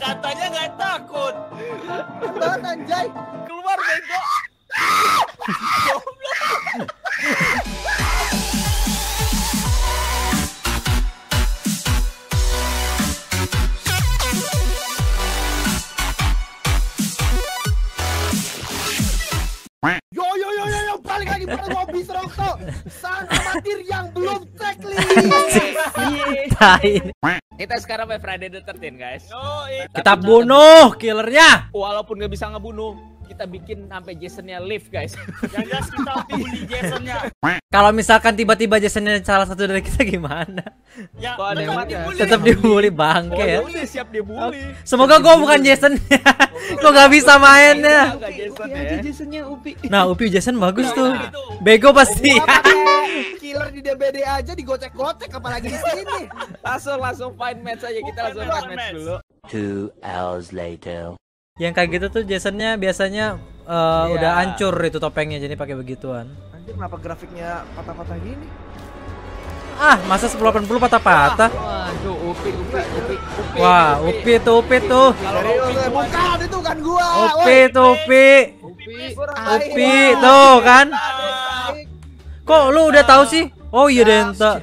Katanya nggak takut. Takut anjay. Keluar bego. Yo, balik lagi pada mobil Okto. Sang amatir yang belum checklist. Kita sekarang main Friday the 13th, guys. Kita bunuh killernya. Walaupun nggak bisa ngebunuh, kita bikin sampai Jasonnya live, guys. Yang jelas kita bunuh Jasonnya. Kalau misalkan tiba-tiba Jasonnya salah satu dari kita gimana? Ya, tetap dibully bangke ya. Boleh, siap dibully. Semoga gua bukan Jasonnya. Gua nggak bisa mainnya. Jasonnya Upi. Nah, Upi Jason bagus tuh. Bego pasti. Killer di DBD aja digocek-gocek apalagi di sini. Langsung find match aja, kita langsung match dulu. 2 hours later. Yang kayak gitu tuh Jasonnya biasanya udah hancur itu topengnya, jadi pakai begituan. Anjir, kenapa grafiknya patah-patah gini? Ah, masa 1080 patah-patah? Waduh, Upi. Wah, Upi tuh. Bukan, itu kan gua. Upi tuh kan. Kok lu udah tahu sih? Oh iya, Adenta.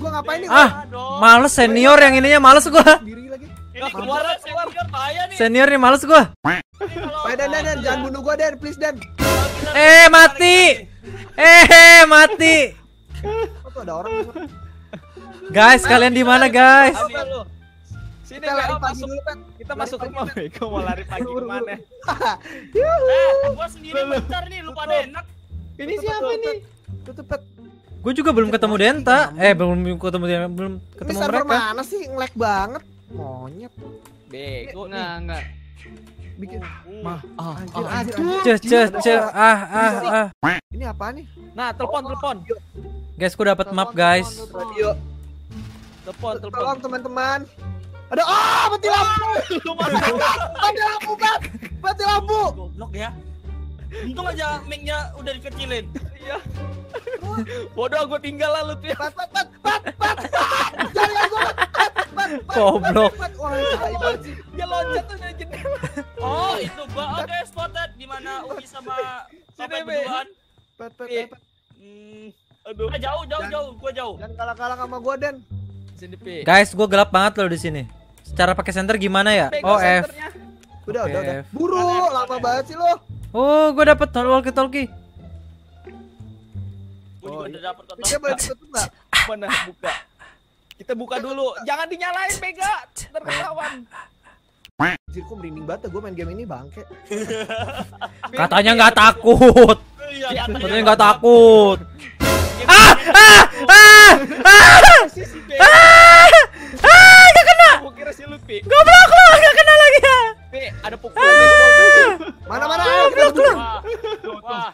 Gua ngapain nih? Ah, males senior yang ininya, males gua. Senior nih, males gua. Den, jangan bunuh gua, Den, please, Den. Mati. Mati. Kok ada orang? Guys, kalian di mana, guys? Sini, kita masuk rumah. Gua mau lari pagi kemana? Gua sendiri bentar nih, lupa enak. Ini siapa nih? Tutup. Gue juga belum ketemu Adenta. Belum ketemu mereka. Mana sih, ngelag banget. Monyet. Bego. Enggak. Bikin mah. Anjir. Ini apa nih? Nah, telepon. Guys, gue dapat map, guys. Telepon. Tolong teman-teman. Ada mati lampu. Ada lampu, Bang. Mati lampu. Goblok ya. Untung aja mic-nya udah dikecilin. Iya. Bodoh, gue tinggal lah Lutfi. Pat. Jangan gua. Goblok. Dia loncat tuh dari jendela. Oh, itu gua. Oke, spotted di mana Ubi sama Sobat berduaan. Pat. Aduh. Jauh. Gua jauh. Jangan kalah-kalah sama gua, Den. Guys, gua gelap banget loh di sini. Cara pakai senter gimana ya? Oh, F. Udah. Buru, lama banget sih lo. Oh, gue dapet walkie-talkie. Gue udah dapet walkie-talkie. Dia boleh tutup nggak? Mana buka? Kita buka dulu. Jangan dinyalain, Mega. Terketahuan. Anjir, kok merinding banget gue main game ini, bangke. Katanya nggak takut. Katanya nggak takut. Gak kena. Gue kira si Lutfi. Goblok lo, gak kena lagi ya. Nih, ada pukulan. Mana-mana keluar. Wah.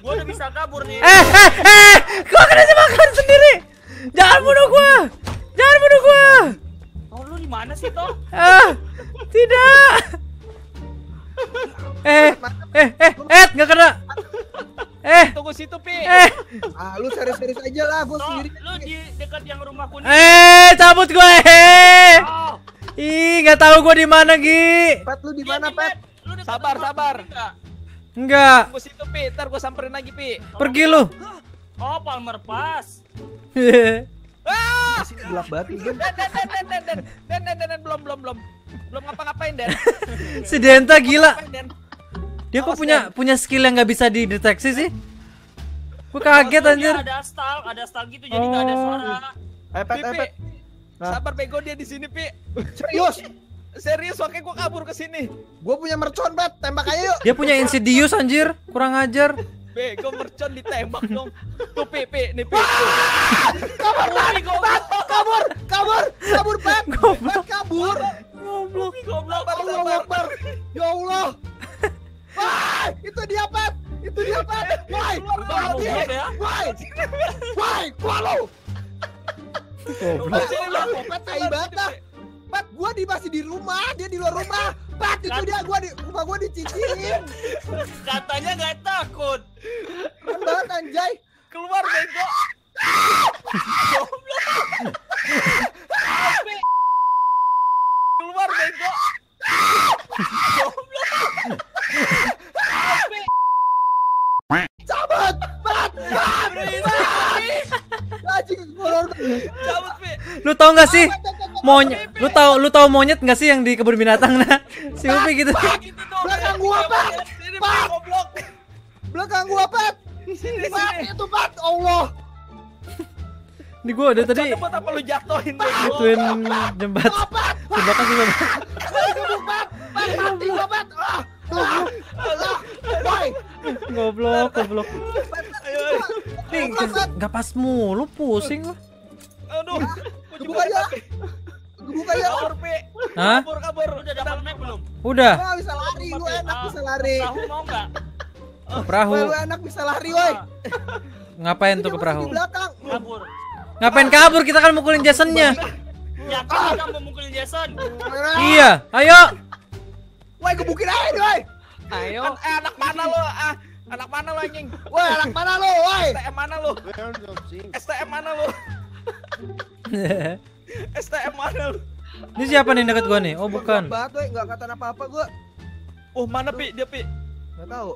Gua udah bisa kabur nih. Gua kena dimakan sendiri. Jangan bunuh gua. Oh, lu di mana sih, Toh? Tidak. Enggak kena. Tunggu situ, Pi. Lu serius-serius aja lah, gua sendiri. Lu di dekat yang rumah kuning. Cabut gue. Ih, enggak tahu gua di mana, Gi. Pat, lu di mana, Pat? Sabar. Enggak. Tunggu situ, Pi. Ntar gue samperin lagi, Pi. Pergi lu. Oh, Palmer pas. Masih gelap banget. Den. Belum ngapa-ngapain, Den. Si Adenta gila. Dia kok punya skill yang nggak bisa dideteksi sih? Gue kaget anjir. Ada stall gitu, jadi nggak ada suara. Pi. Sabar, bego, dia di sini, Pi. Serius, makanya gue kabur ke sini. Gue punya mercon, Bat. Tembak aja yuk. Dia punya insidious anjir, kurang ajar. Gue mercon ditembak dong. Tuh, Pi. Kabur, Bat. Kabur. Goblok. Sabar. Ya Allah. Wah, itu dia, Bat. Wah, keluar lu. Pat, gua masih di rumah, dia di luar rumah. Pat, itu dia, gua dicicilin. Katanya nggak takut. Banget anjay. Keluar bego. Keluar keluar bego. Cabut, lu tau nggak sih monyet? Lu tau monyet nggak sih yang di kebun binatang? Nah, si Upi gitu. Belakang gua Pat, belakang gua Pat. Pat itu Pat, Allah. Ini gua udah tadi. Apa lu jatuhin? Jatuhin jembat. Jembatan sih Pat. Pat, goblok. Nih, nggak pas mulu, pusing lu. Aduh, kebuka ya. Hah? Kabur, udah dapat map belum? Udah. Wah, bisa lari, lu enak bisa lari. Perahu mau nggak? Perahu. Lu enak bisa lari, woi. Ngapain tuh ke perahu? Kabur. Ngapain kabur? Kita kan mukulin Jason-nya. Yakin kamu mukulin Jason? Iya, ayo. Woi, gebukin aja, woi. Ayo. Anak mana lo? Ah, anak mana lo anjing? Woi, anak mana lo? Woi. STM mana lo? STM mana lo? STM mana lu? Ini siapa nih deket gua nih? Oh bukan. Enggak kata apa-apa gua. Oh mana Pi? Dia Pi. Enggak tahu.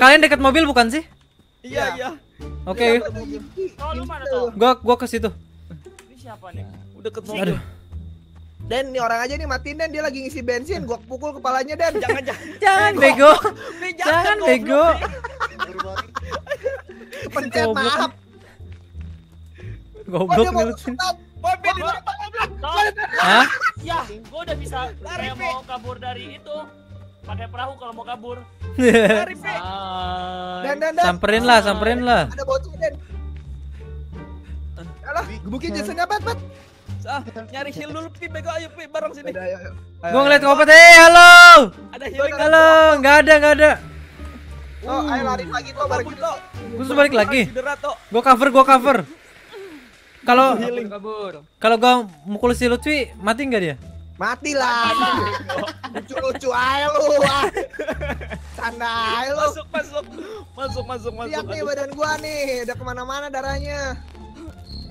Kalian deket mobil bukan sih? Iya. Oke. Lu mana tuh? Gua ke situ. Ini siapa nih? Udah deket mobil. Dan ini orang aja nih matiin Dan, dia lagi ngisi bensin, gua pukul kepalanya Dan. Jangan bego. Jangan bego. Pencet maaf. Goblok nih. Hah? Ya, gua udah bisa. Kayak mau kabur dari itu. Pakai perahu kalau mau kabur. Dan. Samperin lah. Ada bocah Den. Alah, gebukin Jason-nya Pat. Nyari heal dulu Pi, bego ayo Pi bareng sini. Gua ngeliat Kopet. Eh, halo. Ada heal. Halo, enggak ada. Oh, ayo lari lagi tuh bareng kita. Gua balik lagi. Gua cover. Kalau gua mukul si Lutfi, mati nggak dia? Mati lah. Lucu-lucu aja lu. Canda aja lu. Masuk. Lihat nih badan gua nih, udah kemana-mana darahnya.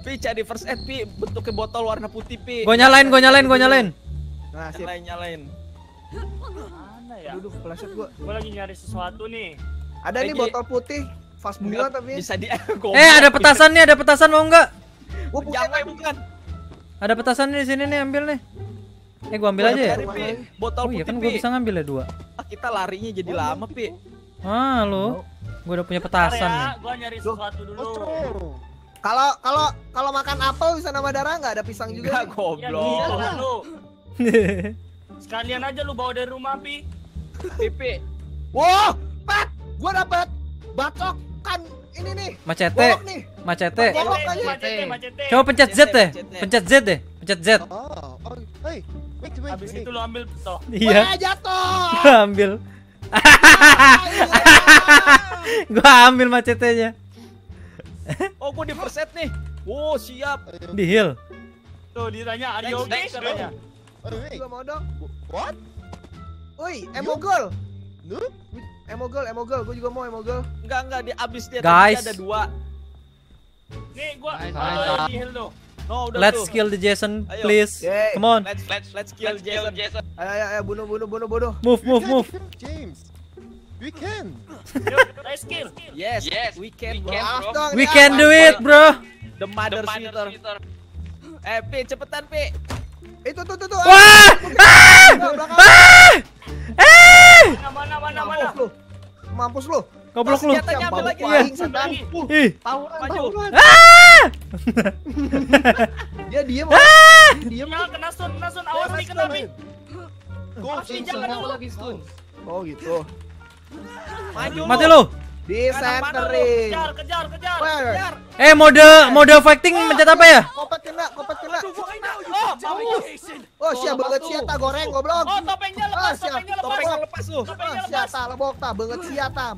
Pi, cari first aid Pi, bentuknya botol warna putih Pi. Gua nyalain. Nah, nyalain. Mana ya? Aduh, kepleset gua. Gua lagi nyari sesuatu nih. Ada nih botol putih, fast bunga tapi. Bisa di. ada petasan mau nggak? Gua bukan. Ada petasannya di sini nih, ambil nih. Gua ambil aja ya. Botol putih. Oh iya kan gua bisa ngambil ya 2. Ah, kita larinya jadi lama, Pi. Ah, lo. Gua udah punya petasan nih. Gua nyari sesuatu dulu. Kalau makan apel bisa nambah darah enggak? Ada pisang juga. Goblok. Sekalian aja lu bawa dari rumah, Pi. Pipi. Wah, Pat. Gua dapat bacokan. Ini nih. Macete. Coba pencet Z deh. Pencet Z. Oh. Hey. Wait. Habis itu lo ambil toh. Iya. Jatuh. Gua ambil. Gua ambil macetenya. Oh, gua di perset nih. Wow, siap. Di heal. Tuh ditanya, "Are you okay?" katanya. Gua mau dong. What? Oi, emogol. Noob. Emogol, gua juga mau emogol. Enggak, di abis dia tadi ada 2. Nih gua di heal tuh. No, udah. Let's kill the Jason, please. Come on. Let's kill Jason. Ayo, bunuh. Move. James. We can. Let's kill. Yes, we can, bro. We can do it, bro. The mother sister. Eh, Pi, cepetan, Pi. Itu tuh. Wah! Eh! Mana? Mampus lu. Goblok lu. Senjatanya ambil lagi ya. Ih, tawuran. Ah! Dia diam. Jangan kena sun. Awas nih kena Pi. Jangan dulu. Oh gitu. Maju. Mati lu. Di centering. Kejar. Eh, mode fighting mencet apa ya? Kopet kena. Oh, siap banget siata goreng goblok. Oh, topengnya lepas lu. Siata lebok ta banget siata.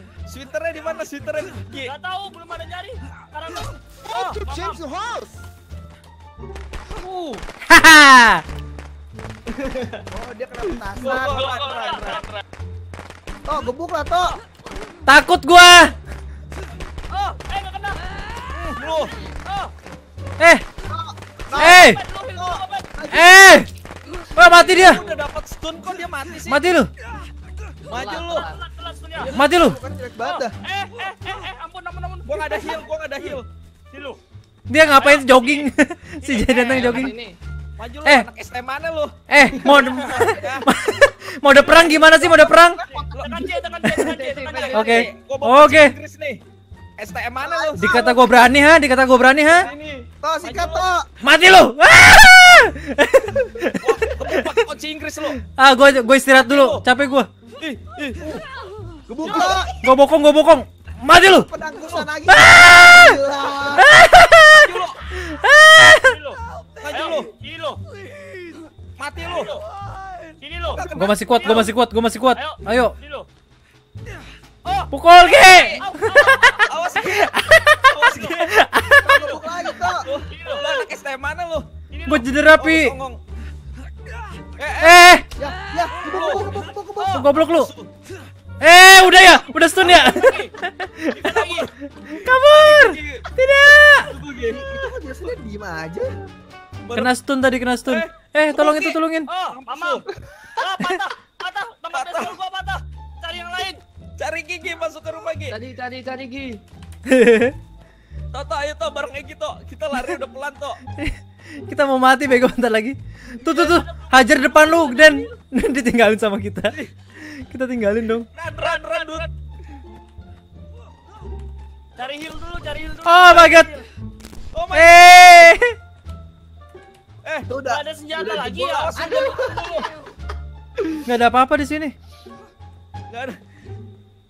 Sweaternya di mana? Sweaternya Ki. Enggak tahu, belum ada nyari. Karena oh, James the horse. Haha. Oh, dia kena petasan. Toh, gebuk lah, Toh. Takut gua. Oh, enggak kena. Loh. Wah, mati dia. Udah dapat stun kok dia mati sih. Mati lu. Maju lu. Mati lu. Ampun. Gua enggak ada heal. Lu. Dia ngapain jogging? Si Jadentang jogging. Maju lu, anak ST mana lu? Mode perang gimana sih mode perang? Oke. STM mana lu? Dikata gua berani ha? Toh sikat Toh. Mati lu. Kebuka kunci Inggris lu. Ah gua istirahat dulu, capek gua. Kebuka. Gua bokong. Mati lu. Pedangkusan lagi. Maju lu. Mati lu. Sini lu. Gua masih kuat. Ayo. Pukul Ki. Awas Ki. Lu lagi Toh. Lu anak STM mana lu? Gua jeder api. Ya, goblok lu. Udah ya, udah stun ya. Kabur. Tidak. Diem aja. Kena stun tadi. Tolong itu tolongin. Mamam. Patah. Gua patah. Cari yang lain. Cari Gigi, masuk ke rumah Gigi. Tadi Gigi. Toto, ayo Toh bareng Egi Toh. Kita lari udah pelan Toh. Kita mau mati bego bentar lagi. Tuh. Hajar depan lu dan ditinggalin sama kita. Kita tinggalin dong. Run. Cari heal dulu. Oh my god. Udah ada senjata lagi ya. Aduh. Enggak ada apa-apa di sini. Enggak ada.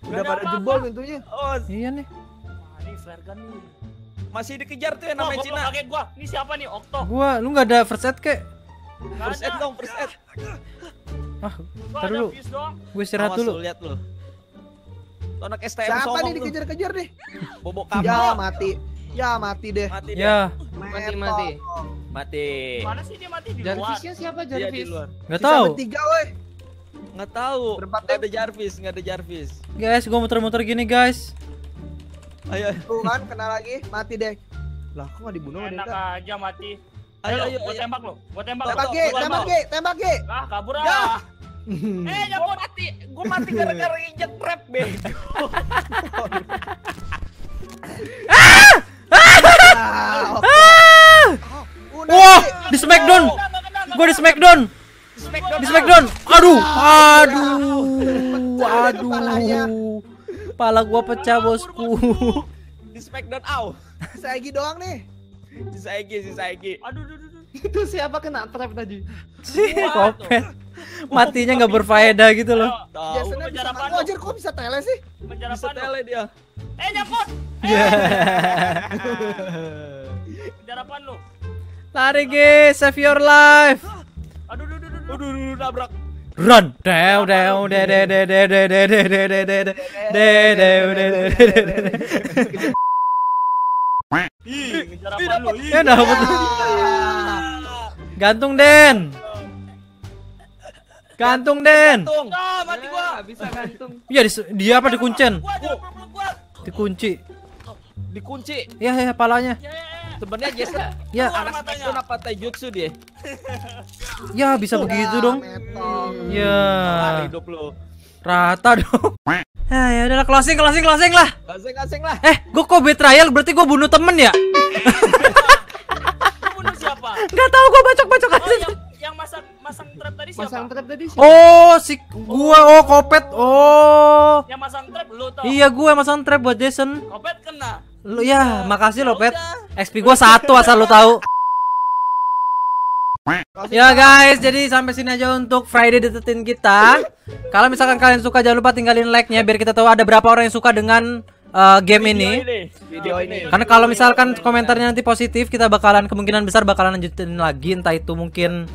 Udah pada jebol pintunya. Oh, iya nih. Mari flare gun nih. Masih dikejar tuh yang namanya Cina. Pakai gua. Ini siapa nih? Okto. Gua, lu enggak ada first aid kek? First aid dong. Entar dulu. Gua istirahat dulu. Lihat lu. Anak STM siapa songong. Siapa nih dikejar-kejar nih? Bobok kapal. Ya mati deh. Mati. Mana sih dia mati di luar? Jarvisnya siapa Jarvis? Enggak tahu. Bertiga weh. Enggak tahu. Enggak ada Jarvis. Guys, gua muter-muter gini, guys. Ayo. Tuh kan kena lagi, mati deh. Lah, kok enggak dibunuh Adenta? Enak aja mati. Ayo, gua tembak lo. Tembak Ge. Ah, kabur ah. Jangan mati. Gua mati gara-gara injek trap, Be. Wah, di smackdown. Aduh. Kepala gua pecah, bosku. Di smackdown au. Saegi doang nih. Saegi. Aduh. Itu siapa kena trap tadi? Kopet. Matinya enggak berfaedah gitu loh. Biasanya wajar kok bisa tele sih? Bisa tele dia. Nyapot. Penjarapan lu. Lari guys, save your life. Aduh, nabrak. Run. Gantung Den. Mati gua. Bisa gantung. Iya dia apa dikunci. Iya palanya. Sebenarnya Jason ya anak matanya apa taijutsu dia. Ya bisa begitu dong. Ya. Rata dong. Nah, ya udahlah closing lah. Closing lah. Gua kok betrayal berarti gua bunuh temen ya? Bunuh siapa? Enggak tahu gua bacok aja. Yang masang trap tadi siapa? Oh, si gua Kopet. Oh. Yang masang trap lu Toh. Iya, gua yang masang trap buat Jason. Kopet kena. Lu ya, makasih lo, Pet. XP gua 1 asal lu tahu. Ya guys, jadi sampai sini aja untuk Friday the 13th kita. Kalau misalkan kalian suka jangan lupa tinggalin like-nya biar kita tahu ada berapa orang yang suka dengan game video ini. Karena kalau misalkan komentarnya nanti positif, kita bakalan kemungkinan besar bakalan lanjutin lagi, entah itu mungkin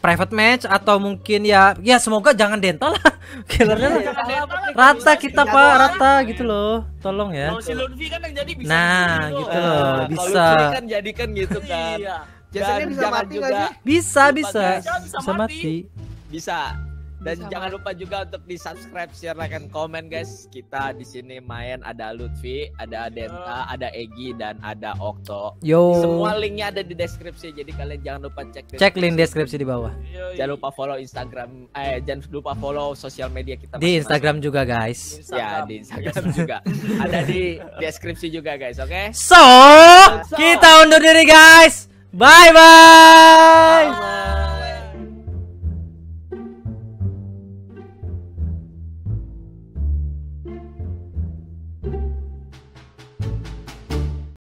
private match atau mungkin ya semoga jangan dental lah. Rata kita Pak, rata gitu loh. Tolong ya. Nah, gitu loh, bisa. Jadikan gitu kan. Jason bisa mati enggak sih? Bisa. Dan bisa jangan lupa juga untuk di subscribe, share, like, and comment guys. Kita di sini main ada Lutfi, ada Adenta, ada Egi, dan ada Okto. Yo. Semua linknya ada di deskripsi, jadi kalian jangan lupa cek link deskripsi di bawah. Yo. Jangan lupa follow Instagram, jangan lupa follow sosial media kita di Instagram juga guys. Ya di Instagram juga. Ada di deskripsi juga guys, oke? So, kita undur diri guys. Bye bye.